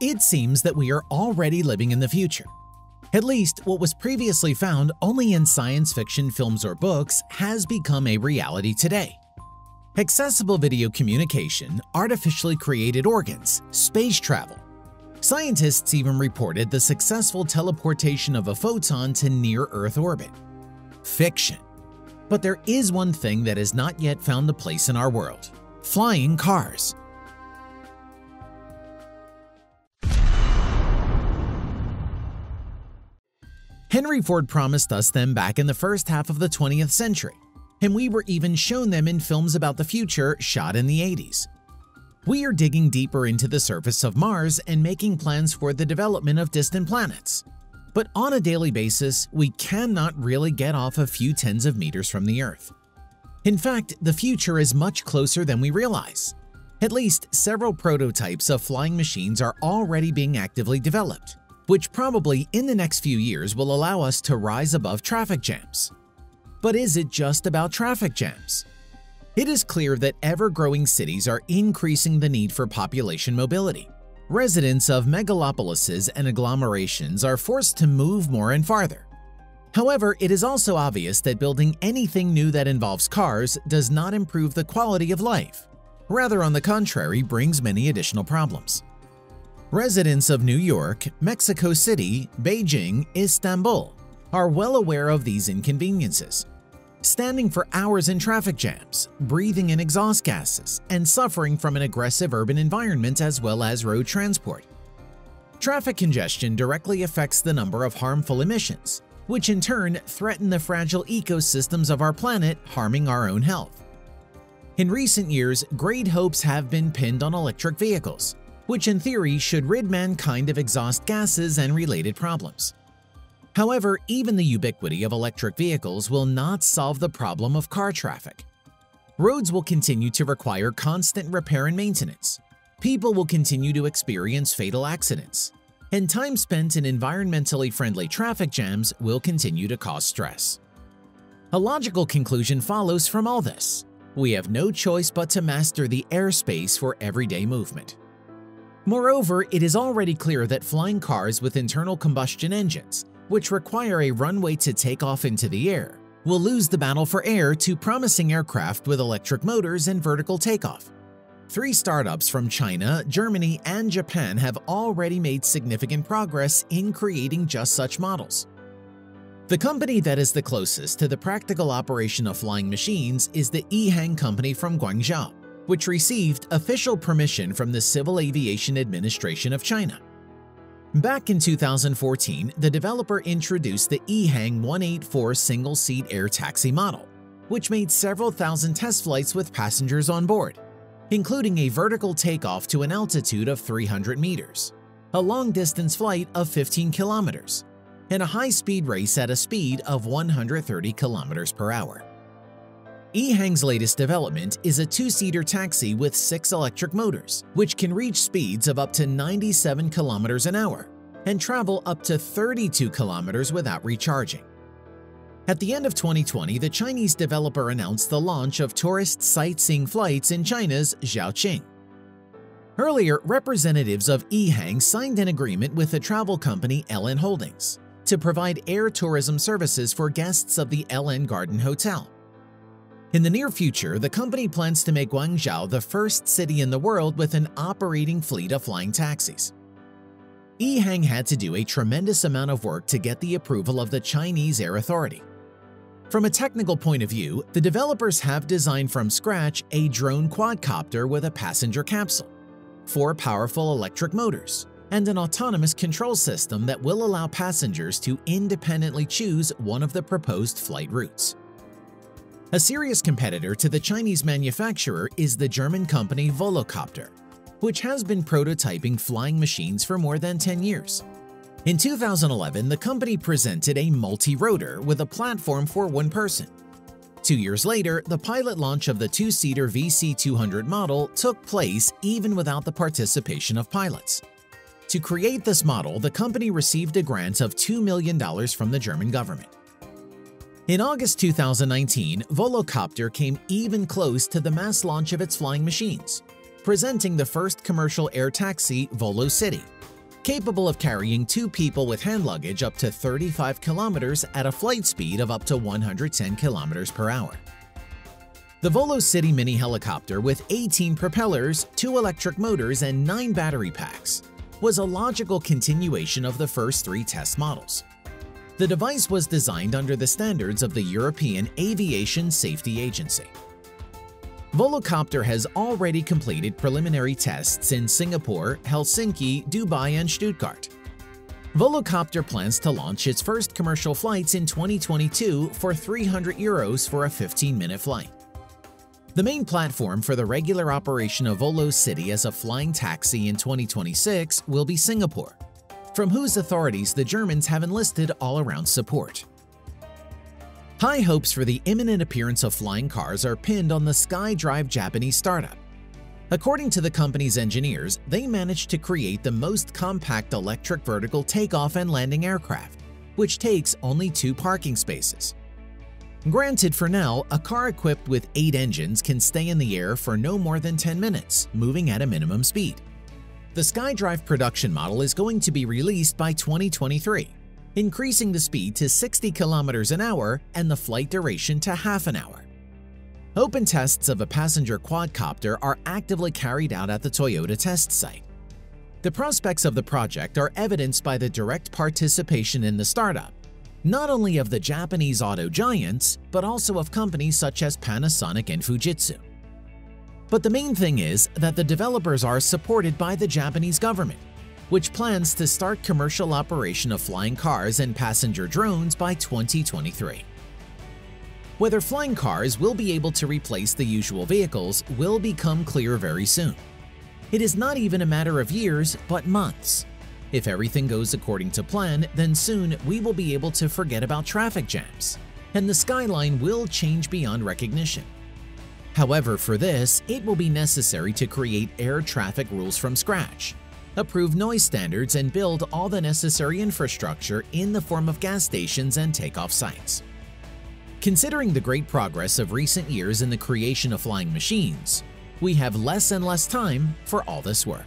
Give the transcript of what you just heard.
It seems that we are already living in the future. At least, what was previously found only in science fiction films or books has become a reality today. Accessible video communication, artificially created organs, space travel. Scientists even reported the successful teleportation of a photon to near-Earth orbit. Fiction. But there is one thing that has not yet found a place in our world: flying cars. Henry Ford promised us them back in the first half of the 20th century, and we were even shown them in films about the future shot in the 80s. We are digging deeper into the surface of Mars and making plans for the development of distant planets. But on a daily basis, we cannot really get off a few tens of meters from the Earth. In fact, the future is much closer than we realize. At least several prototypes of flying machines are already being actively developed, which probably in the next few years will allow us to rise above traffic jams. But is it just about traffic jams? It is clear that ever-growing cities are increasing the need for population mobility. Residents of megalopolises and agglomerations are forced to move more and farther. However, it is also obvious that building anything new that involves cars does not improve the quality of life. Rather, on the contrary, brings many additional problems. Residents of New York, Mexico City, Beijing, Istanbul are well aware of these inconveniences. Standing for hours in traffic jams, breathing in exhaust gases, and suffering from an aggressive urban environment as well as road transport. Traffic congestion directly affects the number of harmful emissions, which in turn threaten the fragile ecosystems of our planet, harming our own health. In recent years, great hopes have been pinned on electric vehicles, which in theory should rid mankind of exhaust gases and related problems. However, even the ubiquity of electric vehicles will not solve the problem of car traffic. Roads will continue to require constant repair and maintenance. People will continue to experience fatal accidents. And time spent in environmentally friendly traffic jams will continue to cause stress. A logical conclusion follows from all this. We have no choice but to master the airspace for everyday movement. Moreover, it is already clear that flying cars with internal combustion engines, which require a runway to take off into the air, will lose the battle for air to promising aircraft with electric motors and vertical takeoff. 3 startups from China, Germany, and Japan have already made significant progress in creating just such models. The company that is the closest to the practical operation of flying machines is the Ehang company from Guangzhou, which received official permission from the Civil Aviation Administration of China. Back in 2014, the developer introduced the Ehang 184 single-seat air taxi model, which made several thousand test flights with passengers on board, including a vertical takeoff to an altitude of 300 meters, a long-distance flight of 15 kilometers, and a high-speed race at a speed of 130 kilometers per hour. Ehang's latest development is a 2-seater taxi with 6 electric motors, which can reach speeds of up to 97 kilometers an hour and travel up to 32 kilometers without recharging. At the end of 2020, the Chinese developer announced the launch of tourist sightseeing flights in China's Zhaoqing. Earlier, representatives of Ehang signed an agreement with the travel company LN Holdings to provide air tourism services for guests of the LN Garden Hotel. In the near future, the company plans to make Guangzhou the first city in the world with an operating fleet of flying taxis. Ehang had to do a tremendous amount of work to get the approval of the Chinese Air Authority. From a technical point of view, the developers have designed from scratch a drone quadcopter with a passenger capsule, 4 powerful electric motors, and an autonomous control system that will allow passengers to independently choose one of the proposed flight routes. A serious competitor to the Chinese manufacturer is the German company Volocopter, which has been prototyping flying machines for more than 10 years. In 2011, the company presented a multi-rotor with a platform for 1 person. 2 years later, the pilot launch of the 2-seater VC200 model took place even without the participation of pilots. To create this model, the company received a grant of $2 million from the German government. In August 2019, Volocopter came even close to the mass launch of its flying machines, presenting the first commercial air taxi, VoloCity, capable of carrying two people with hand luggage up to 35 kilometers at a flight speed of up to 110 kilometers per hour. The VoloCity mini helicopter with 18 propellers, 2 electric motors, and 9 battery packs was a logical continuation of the first 3 test models. The device was designed under the standards of the European Aviation Safety Agency. VoloCopter has already completed preliminary tests in Singapore, Helsinki, Dubai, and Stuttgart. VoloCopter plans to launch its first commercial flights in 2022 for €300 for a 15-minute flight. The main platform for the regular operation of VoloCity as a flying taxi in 2026 will be Singapore, from whose authorities the Germans have enlisted all-around support. High hopes for the imminent appearance of flying cars are pinned on the SkyDrive Japanese startup. According to the company's engineers, they managed to create the most compact electric vertical takeoff and landing aircraft, which takes only 2 parking spaces. Granted, for now, a car equipped with 8 engines can stay in the air for no more than 10 minutes, moving at a minimum speed. The SkyDrive production model is going to be released by 2023. Increasing the speed to 60 kilometers an hour and the flight duration to half an hour. Open tests of a passenger quadcopter are actively carried out at the Toyota test site. The prospects of the project are evidenced by the direct participation in the startup, not only of the Japanese auto giants, but also of companies such as Panasonic and Fujitsu. But the main thing is that the developers are supported by the Japanese government, which plans to start commercial operation of flying cars and passenger drones by 2023. Whether flying cars will be able to replace the usual vehicles will become clear very soon. It is not even a matter of years, but months. If everything goes according to plan, then soon we will be able to forget about traffic jams, and the skyline will change beyond recognition. However, for this, it will be necessary to create air traffic rules from scratch, approve noise standards, and build all the necessary infrastructure in the form of gas stations and takeoff sites. Considering the great progress of recent years in the creation of flying machines, we have less and less time for all this work.